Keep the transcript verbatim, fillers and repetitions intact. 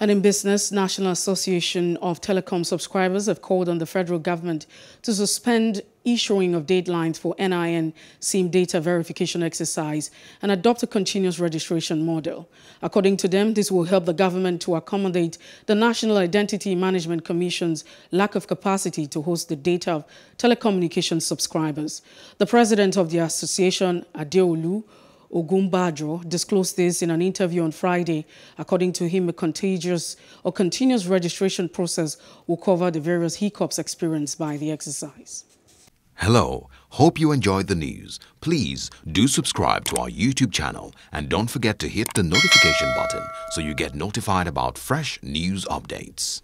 And in business, National Association of Telecom Subscribers have called on the federal government to suspend issuing of deadlines for N I N SIM data verification exercise and adopt a continuous registration model. According to them, this will help the government to accommodate the National Identity Management Commission's lack of capacity to host the data of telecommunications subscribers. The president of the association, Adeolu Ogum Bajo, disclosed this in an interview on Friday. According to him, a contagious or continuous registration process will cover the various hiccups experienced by the exercise. Hello, hope you enjoyed the news. Please do subscribe to our YouTube channel and don't forget to hit the notification button so you get notified about fresh news updates.